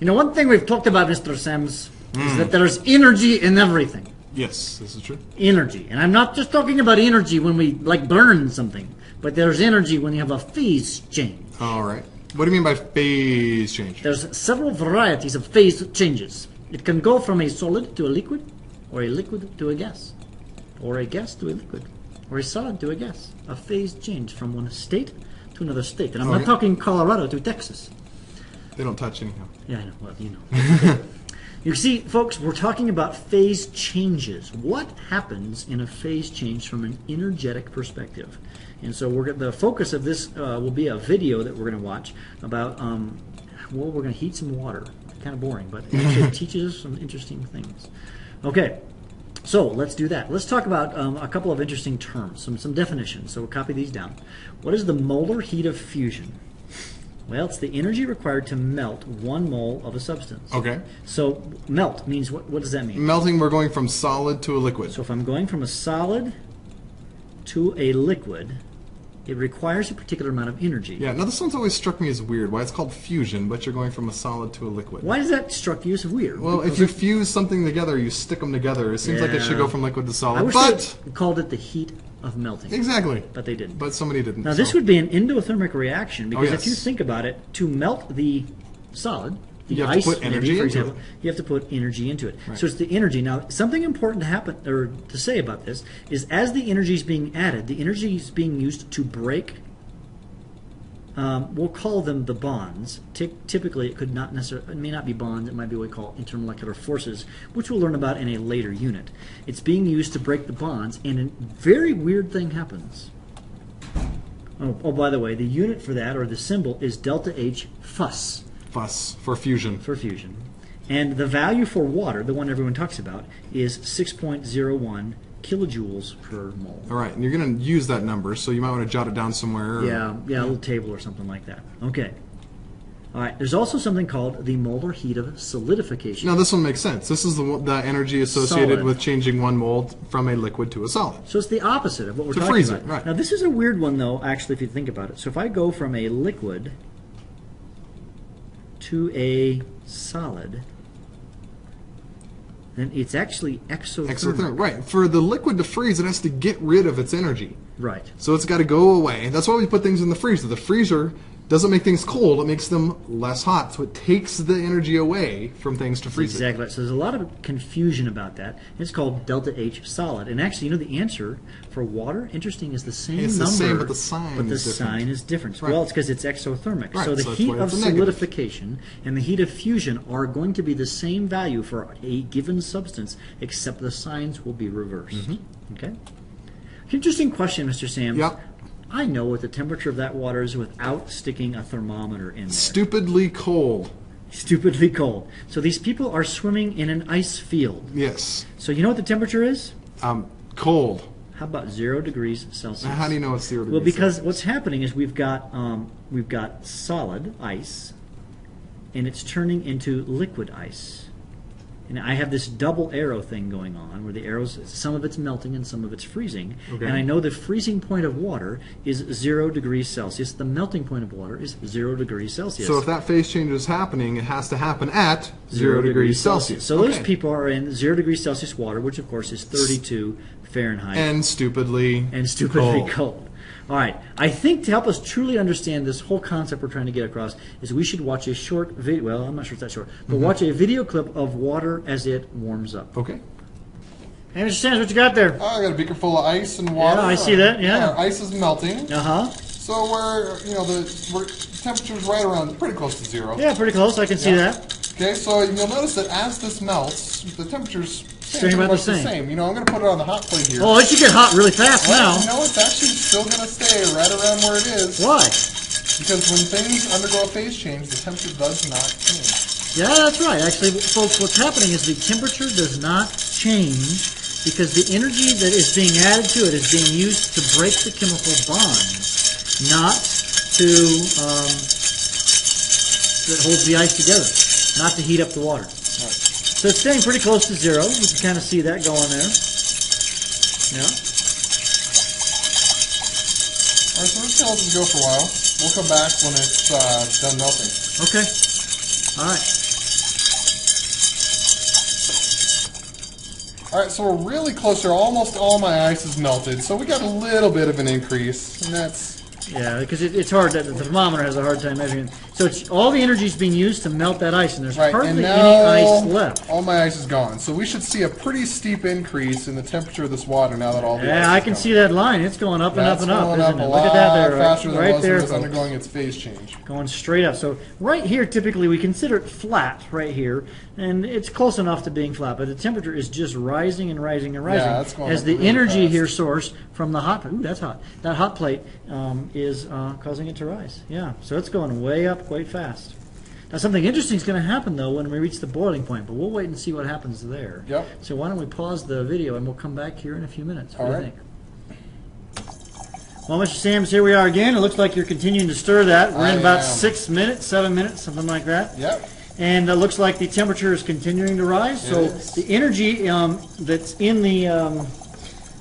You know, one thing we've talked about, Mr. Sams, is that there's energy in everything. Yes, this is true. Energy. And I'm not just talking about energy when we, like, burn something, but there's energy when you have a phase change. All right. What do you mean by phase change? There's several varieties of phase changes. It can go from a solid to a liquid, or a liquid to a gas, or a gas to a liquid, or a solid to a gas. A phase change from one state to another state. And I'm not talking Colorado to Texas. They don't touch anyhow. Yeah, I know. Well, you know. You see, folks, we're talking about phase changes. What happens in a phase change from an energetic perspective? And so we're the focus of this will be a video that we're going to watch about, well, we're going to heat some water. Kind of boring, but it teaches us some interesting things. Okay, so let's do that. Let's talk about a couple of interesting terms, some definitions. So we'll copy these down. What is the molar heat of fusion? Well, it's the energy required to melt 1 mole of a substance. Okay. So melt means, what does that mean? Melting, we're going from solid to a liquid. So if I'm going from a solid to a liquid, it requires a particular amount of energy. Yeah, now this one's always struck me as weird, why it's called fusion, but you're going from a solid to a liquid. Why does that struck you as weird? Well, because if you fuse something together, you stick them together. It seems like it should go from liquid to solid, I wish they called it the heat of melting. Exactly. But they didn't. But somebody didn't. Now this would be an endothermic reaction, because if you think about it, to melt the solid, the ice, maybe, for example, you have to put energy into it. Right. So it's the energy. Now, something important to say about this is, as the energy is being added, the energy is being used to break. We'll call them the bonds. Typically, it could not necessarily, it may not be bonds. It might be what we call intermolecular forces, which we'll learn about in a later unit. It's being used to break the bonds, and a very weird thing happens. Oh, by the way, the unit for that, or the symbol, is delta H FUS. Fuss, for fusion. For fusion. And the value for water, the one everyone talks about, is 6.01 kilojoules per mole. All right, and you're going to use that number, so you might want to jot it down somewhere. Yeah, a little table or something like that. Okay. All right, there's also something called the molar heat of solidification. Now, this one makes sense. This is the energy associated with changing 1 mole from a liquid to a solid. So it's the opposite of what we're talking about. To freeze it, right. Now, this is a weird one, though, actually, if you think about it. So if I go from a liquid to a solid, then it's actually exothermic. Exothermic, right. For the liquid to freeze, it has to get rid of its energy. Right. So it's got to go away. That's why we put things in the freezer. The freezer doesn't make things cold, it makes them less hot. So it takes the energy away from things to freeze. Exactly. Right. So there's a lot of confusion about that. It's called delta H solid. And actually, you know, the answer for water, interesting, is the same number. It's the same, but the sign is different. Right. Well, it's because it's exothermic. Right. So the heat of solidification and the heat of fusion are going to be the same value for a given substance, except the signs will be reversed. Okay. Interesting question, Mr. Sams. Yep. I know what the temperature of that water is without sticking a thermometer in there. Stupidly cold. Stupidly cold. So these people are swimming in an ice field. Yes. So you know what the temperature is? Cold. How about 0 degrees Celsius? How do you know it's 0 degrees? Well, because what's happening is we've got solid ice, and it's turning into liquid ice. And I have this double arrow thing going on, where the arrows, some of it's melting and some of it's freezing. Okay. And I know the freezing point of water is 0 degrees Celsius. The melting point of water is 0 degrees Celsius. So if that phase change is happening, it has to happen at 0 degrees Celsius. So those people are in 0 degrees Celsius water, which of course is 32 Fahrenheit. And stupidly cold. All right. I think to help us truly understand this whole concept we're trying to get across is we should watch a short video. Well, I'm not sure it's that short, but watch a video clip of water as it warms up. Okay. Hey, Mr. Sams, what you got there? Oh, I got a beaker full of ice and water. Yeah, I see that. Yeah. Ice is melting. So we're, you know, the temperature's right around, pretty close to zero. Yeah, pretty close. I can see that. Okay. So you'll notice that as this melts, the temperature's pretty much the same. You know, I'm going to put it on the hot plate here. Oh, it should get hot really fast now. You know, it's actually still going to stay right around where it is. Why? Because when things undergo a phase change, the temperature does not change. Yeah, that's right. Actually, folks, what's happening is the temperature does not change because the energy that is being added to it is being used to break the chemical bonds, not to that holds the ice together, not to heat up the water. So it's staying pretty close to zero. You can kind of see that going there. Yeah. All right, so we're just going to let this go for a while. We'll come back when it's done melting. Okay. All right. Alright, so we're really close here. Almost all my ice is melted, so we got a little bit of an increase, and that's... Yeah, because it's hard. The thermometer has a hard time measuring. So it's, all the energy is being used to melt that ice, and there's hardly any ice left. All my ice is gone. So we should see a pretty steep increase in the temperature of this water now that all the ice is I can see that line. It's going up and up and up, isn't it? Look at that there. Faster than it was when it was undergoing its phase change. Going straight up. So right here, typically, we consider it flat right here, and it's close enough to being flat, but the temperature is just rising and rising and rising. Yeah, that's going as the really energy fast. Here source from the hot plate. Ooh, that's hot. That hot plate is causing it to rise. Yeah, so it's going way up quite fast. Now something interesting is going to happen though when we reach the boiling point, but we'll wait and see what happens there. Yep. So why don't we pause the video and we'll come back here in a few minutes. What do you think? Well, Mr. Sams, here we are again. It looks like you're continuing to stir that. We're in about 6 minutes, 7 minutes, something like that. Yep. And it looks like the temperature is continuing to rise. So the energy that's in the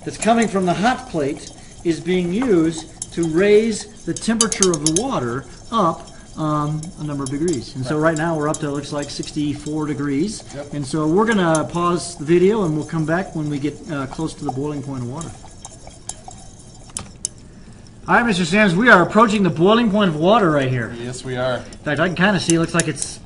that's coming from the hot plate is being used to raise the temperature of the water up a number of degrees. And so right now we're up to, it looks like 64 degrees. Yep. And so we're going to pause the video and we'll come back when we get close to the boiling point of water. All right, Mr. Sams, we are approaching the boiling point of water right here. Yes, we are. In fact, I can kind of see it looks like it's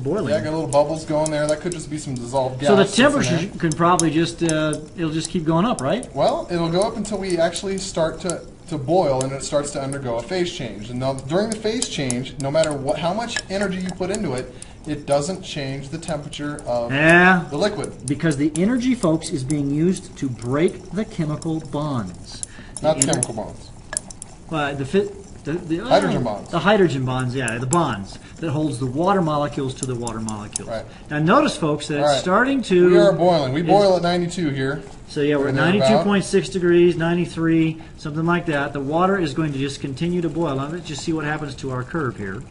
boiling. Yeah, I got little bubbles going there. That could just be some dissolved gas. So the temperature can probably just, it'll just keep going up, right? Well, it'll go up until we actually start to boil and it starts to undergo a phase change. And now, during the phase change, no matter what, how much energy you put into it, it doesn't change the temperature of the liquid. Because the energy, folks, is being used to break the chemical bonds. Not the chemical bonds. The hydrogen bonds. The hydrogen bonds, yeah, the bonds that holds the water molecules to the water molecules. Right. Now notice, folks, that it's starting to... We are boiling. We boil at 92 here. So yeah, we're at 92.6 degrees, 93, something like that. The water is going to just continue to boil. Let's just see what happens to our curve here.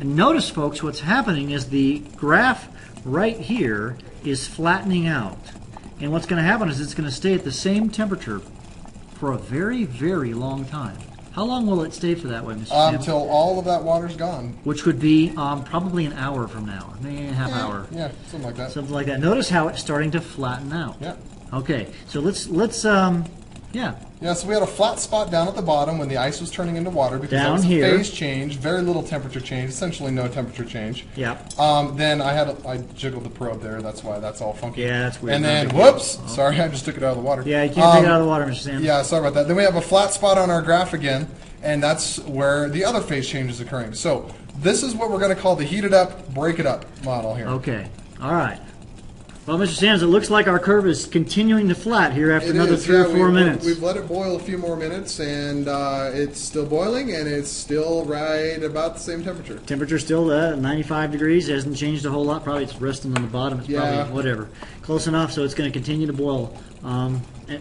And notice, folks, what's happening is the graph right here is flattening out. And what's going to happen is it's going to stay at the same temperature for a very, very long time. How long will it stay for that way, Mr. Sams? Until all of that water's gone. Which would be probably an hour from now, maybe a half hour. Yeah, something like that. Something like that. Notice how it's starting to flatten out. Yeah. Okay, so Yeah, so we had a flat spot down at the bottom when the ice was turning into water because there was a phase change, very little temperature change, essentially no temperature change. Yeah. Then I jiggled the probe there. That's why that's all funky. Yeah, that's weird. And then, whoops, sorry, I just took it out of the water. Yeah, you can't take it out of the water, Mr. Sams. Yeah, sorry about that. Then we have a flat spot on our graph again, and that's where the other phase change is occurring. So this is what we're going to call the heat it up, break it up model here. Okay, all right. Well, Mr. Sams, it looks like our curve is continuing to flat here after another 3 or 4 minutes. We've let it boil a few more minutes, and it's still boiling, and it's still right about the same temperature. Temperature's still 95 degrees. It hasn't changed a whole lot. Probably it's resting on the bottom. It's probably whatever. Close enough, so it's going to continue to boil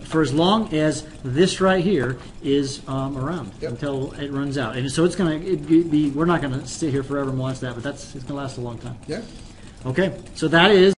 for as long as this right here is around until it runs out. And so it's going to be, we're not going to sit here forever and watch that, but it's going to last a long time. Yeah. Okay, so that is.